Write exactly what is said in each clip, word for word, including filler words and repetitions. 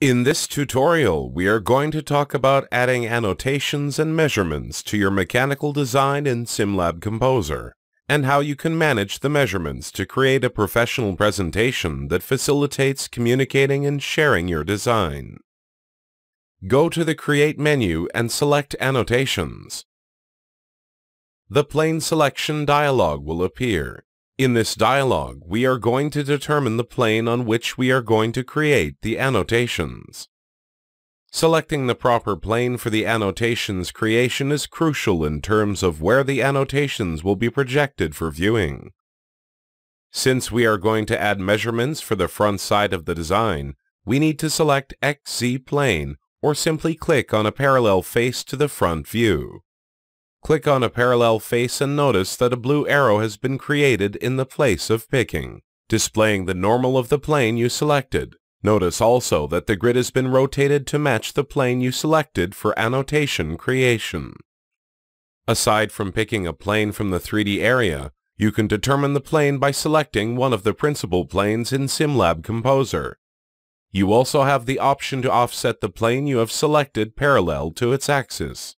In this tutorial, we are going to talk about adding annotations and measurements to your mechanical design in SimLab Composer, and how you can manage the measurements to create a professional presentation that facilitates communicating and sharing your design. Go to the Create menu and select Annotations. The Plane Selection dialog will appear. In this dialog, we are going to determine the plane on which we are going to create the annotations. Selecting the proper plane for the annotations creation is crucial in terms of where the annotations will be projected for viewing. Since we are going to add measurements for the front side of the design, we need to select X Z plane or simply click on a parallel face to the front view. Click on a parallel face and notice that a blue arrow has been created in the place of picking, displaying the normal of the plane you selected. Notice also that the grid has been rotated to match the plane you selected for annotation creation. Aside from picking a plane from the three D area, you can determine the plane by selecting one of the principal planes in SimLab Composer. You also have the option to offset the plane you have selected parallel to its axis.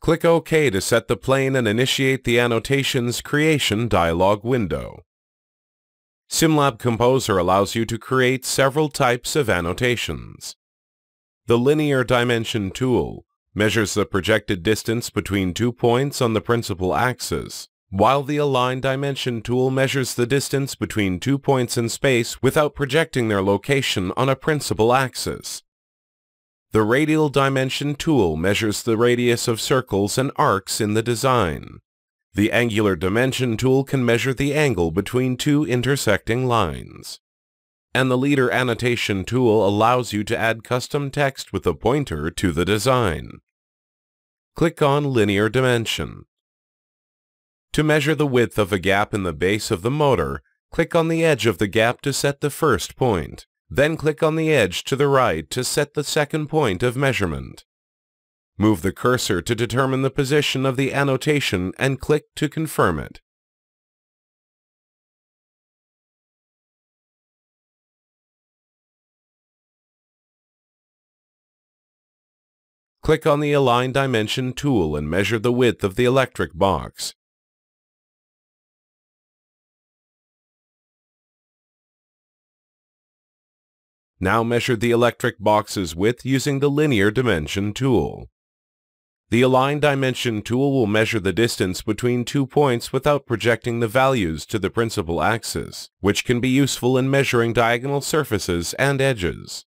Click OK to set the plane and initiate the Annotations Creation dialog window. SimLab Composer allows you to create several types of annotations. The Linear Dimension tool measures the projected distance between two points on the principal axis, while the Align Dimension tool measures the distance between two points in space without projecting their location on a principal axis. The Radial Dimension tool measures the radius of circles and arcs in the design. The Angular Dimension tool can measure the angle between two intersecting lines. And the Leader Annotation tool allows you to add custom text with a pointer to the design. Click on Linear Dimension. To measure the width of a gap in the base of the motor, click on the edge of the gap to set the first point. Then click on the edge to the right to set the second point of measurement. Move the cursor to determine the position of the annotation and click to confirm it. Click on the Align Dimension tool and measure the width of the electric box. Now measure the electric box's width using the Linear Dimension tool. The Align Dimension tool will measure the distance between two points without projecting the values to the principal axis, which can be useful in measuring diagonal surfaces and edges.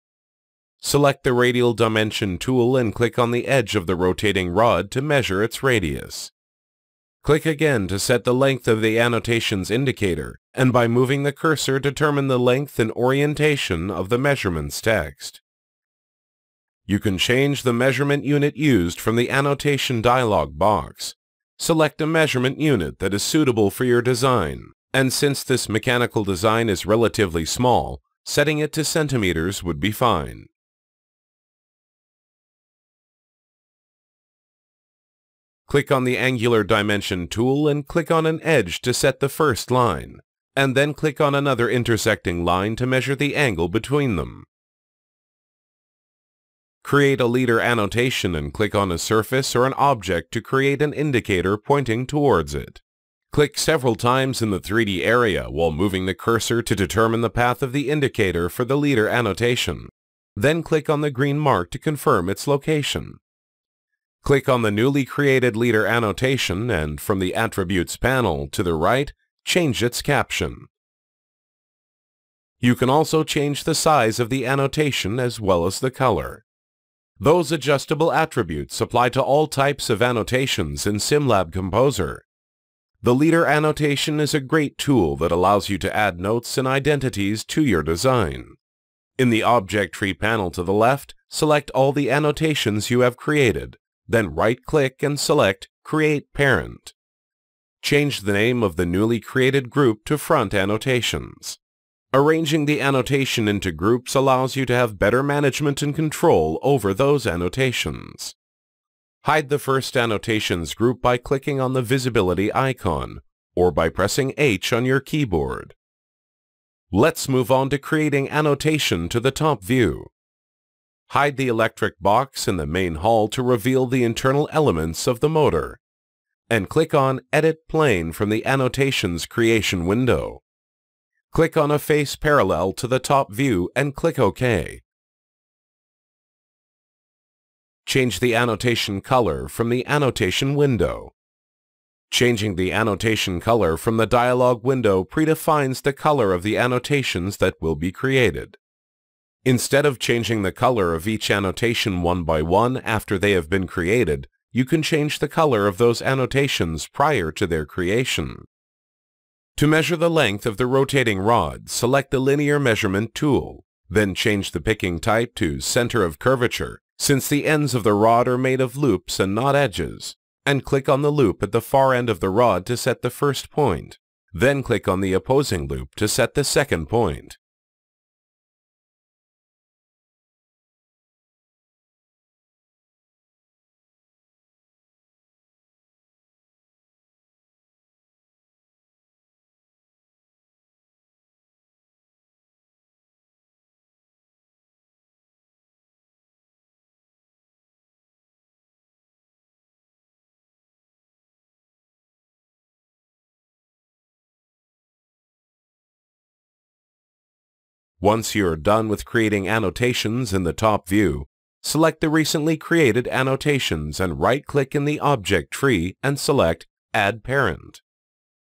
Select the Radial Dimension tool and click on the edge of the rotating rod to measure its radius. Click again to set the length of the annotations indicator, and by moving the cursor, determine the length and orientation of the measurements text. You can change the measurement unit used from the annotation dialog box. Select a measurement unit that is suitable for your design, and since this mechanical design is relatively small, setting it to centimeters would be fine. Click on the Angular Dimension tool and click on an edge to set the first line, and then click on another intersecting line to measure the angle between them. Create a leader annotation and click on a surface or an object to create an indicator pointing towards it. Click several times in the three D area while moving the cursor to determine the path of the indicator for the leader annotation. Then click on the green mark to confirm its location. Click on the newly created leader annotation and, from the Attributes panel to the right, change its caption. You can also change the size of the annotation as well as the color. Those adjustable attributes apply to all types of annotations in SimLab Composer. The leader annotation is a great tool that allows you to add notes and identities to your design. In the Object Tree panel to the left, select all the annotations you have created. Then right-click and select Create Parent. Change the name of the newly created group to Front Annotations. Arranging the annotation into groups allows you to have better management and control over those annotations. Hide the first annotations group by clicking on the visibility icon or by pressing H on your keyboard. Let's move on to creating annotation to the top view. Hide the electric box in the main hull to reveal the internal elements of the motor, and click on Edit Plane from the Annotations Creation window. Click on a face parallel to the top view and click OK. Change the annotation color from the annotation window. Changing the annotation color from the dialog window predefines the color of the annotations that will be created. Instead of changing the color of each annotation one by one after they have been created, you can change the color of those annotations prior to their creation. To measure the length of the rotating rod, select the linear measurement tool, then change the picking type to Center of Curvature, since the ends of the rod are made of loops and not edges, and click on the loop at the far end of the rod to set the first point, then click on the opposing loop to set the second point. Once you are done with creating annotations in the top view, select the recently created annotations and right-click in the object tree and select Add Parent.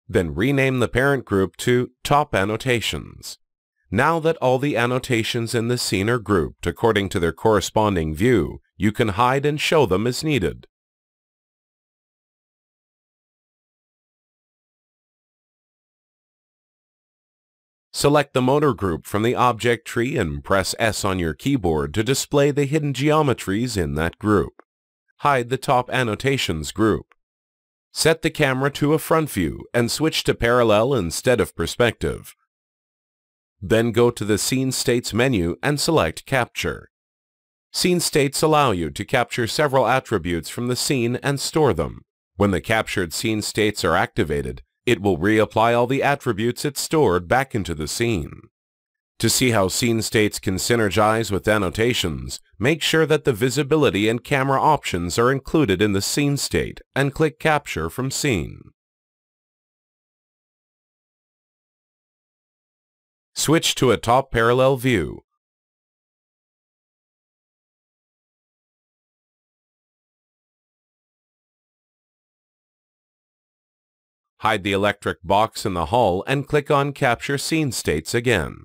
Then rename the parent group to Top Annotations. Now that all the annotations in the scene are grouped according to their corresponding view, you can hide and show them as needed. Select the motor group from the object tree and press S on your keyboard to display the hidden geometries in that group. Hide the top annotations group. Set the camera to a front view and switch to parallel instead of perspective. Then go to the Scene States menu and select Capture. Scene States allow you to capture several attributes from the scene and store them. When the captured scene states are activated, it will reapply all the attributes it stored back into the scene. To see how scene states can synergize with annotations, make sure that the visibility and camera options are included in the scene state and click Capture from Scene. Switch to a top parallel view. Hide the electric box in the hull and click on Capture Scene States again.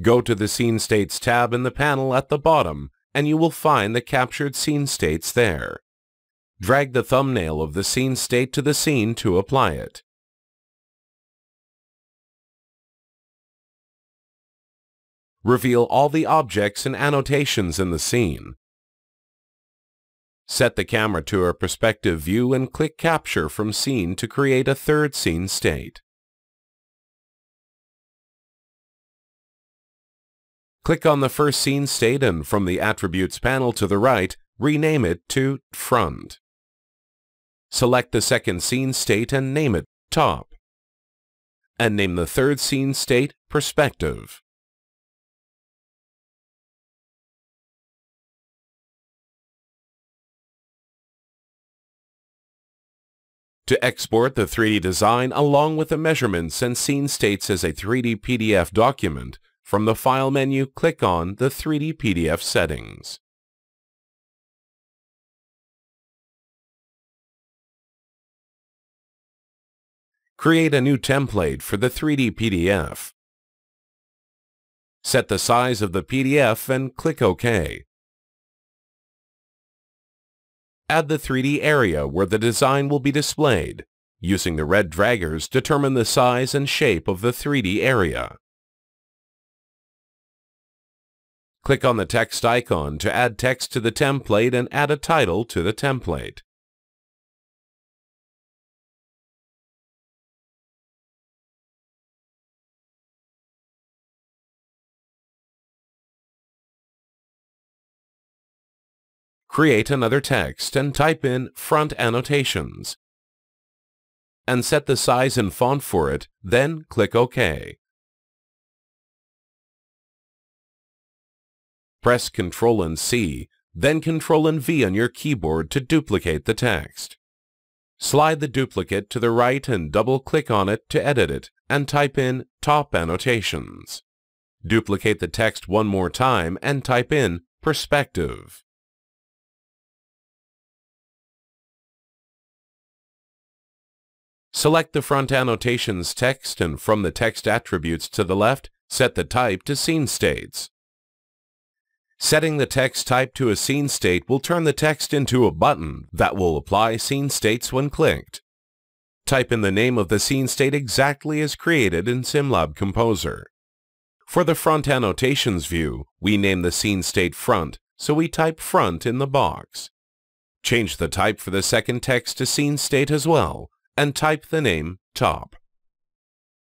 Go to the Scene States tab in the panel at the bottom and you will find the captured scene states there. Drag the thumbnail of the scene state to the scene to apply it. Reveal all the objects and annotations in the scene. Set the camera to a perspective view and click Capture from Scene to create a third scene state. Click on the first scene state and from the Attributes panel to the right, rename it to Front. Select the second scene state and name it Top. And name the third scene state Perspective. To export the three D design along with the measurements and scene states as a three D P D F document, from the File menu, click on the three D P D F settings. Create a new template for the three D P D F. Set the size of the P D F and click OK. Add the three D area where the design will be displayed. Using the red draggers, determine the size and shape of the three D area. Click on the text icon to add text to the template and add a title to the template. Create another text and type in Front Annotations. and set the size and font for it, then click OK. Press Ctrl and C, then Ctrl and V on your keyboard to duplicate the text. Slide the duplicate to the right and double-click on it to edit it, and type in Top Annotations. Duplicate the text one more time and type in Perspective. Select the front annotations text and from the text attributes to the left, set the type to Scene States. Setting the text type to a scene state will turn the text into a button that will apply scene states when clicked. Type in the name of the scene state exactly as created in SimLab Composer. For the front annotations view, we name the scene state Front, so we type Front in the box. Change the type for the second text to scene state as well, and type the name Top.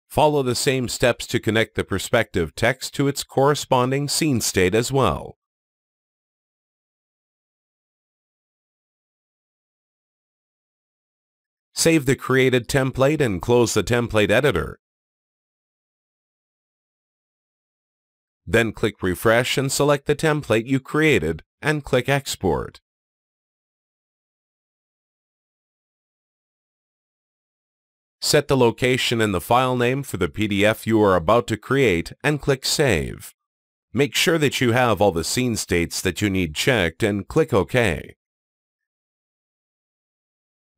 Follow the same steps to connect the perspective text to its corresponding scene state as well. Save the created template and close the template editor. Then click Refresh and select the template you created and click Export. Set the location and the file name for the P D F you are about to create and click Save. Make sure that you have all the scene states that you need checked and click OK.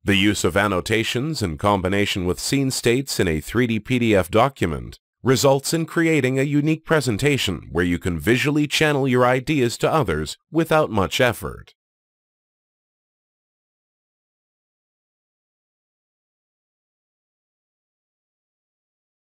The use of annotations in combination with scene states in a three D P D F document results in creating a unique presentation where you can visually channel your ideas to others without much effort.